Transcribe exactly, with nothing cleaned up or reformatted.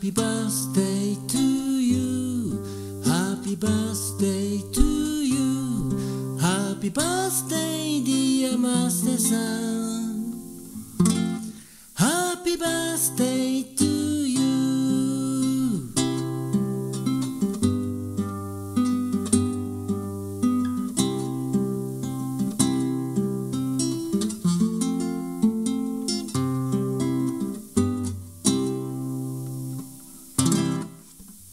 Happy birthday to you, happy birthday to you, happy birthday dear Master-san.